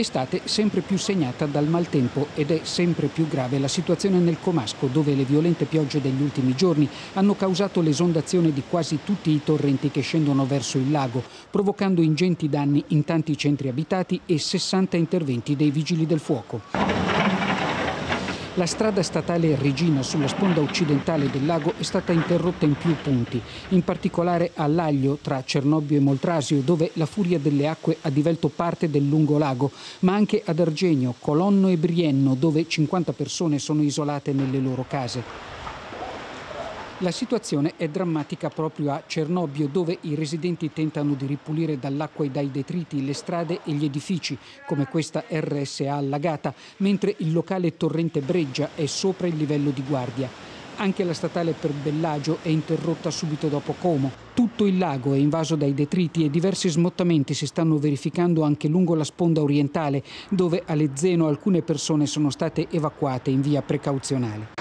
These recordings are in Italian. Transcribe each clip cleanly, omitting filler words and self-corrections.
estate sempre più segnata dal maltempo ed è sempre più grave la situazione nel Comasco, dove le violente piogge degli ultimi giorni hanno causato l'esondazione di quasi tutti i torrenti che scendono verso il lago, provocando ingenti danni in tanti centri abitati e 60 interventi dei vigili del fuoco. La strada statale Regina sulla sponda occidentale del lago è stata interrotta in più punti, in particolare a Laglio tra Cernobbio e Moltrasio, dove la furia delle acque ha divelto parte del lungo lago, ma anche ad Argenio, Colonno e Brienno, dove 50 persone sono isolate nelle loro case. La situazione è drammatica proprio a Cernobbio, dove i residenti tentano di ripulire dall'acqua e dai detriti le strade e gli edifici, come questa RSA allagata, mentre il locale torrente Breggia è sopra il livello di guardia. Anche la statale per Bellagio è interrotta subito dopo Como. Tutto il lago è invaso dai detriti e diversi smottamenti si stanno verificando anche lungo la sponda orientale, dove a Lezzeno alcune persone sono state evacuate in via precauzionale.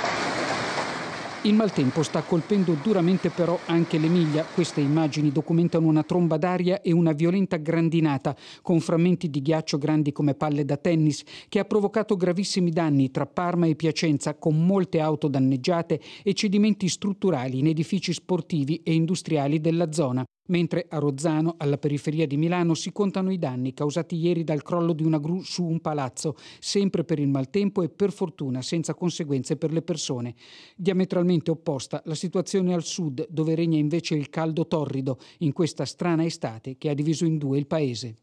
Il maltempo sta colpendo duramente però anche l'Emilia. Queste immagini documentano una tromba d'aria e una violenta grandinata con frammenti di ghiaccio grandi come palle da tennis, che ha provocato gravissimi danni tra Parma e Piacenza, con molte auto danneggiate e cedimenti strutturali in edifici sportivi e industriali della zona. Mentre a Rozzano, alla periferia di Milano, si contano i danni causati ieri dal crollo di una gru su un palazzo, sempre per il maltempo e per fortuna senza conseguenze per le persone. Diametralmente opposta la situazione al sud, dove regna invece il caldo torrido in questa strana estate che ha diviso in due il paese.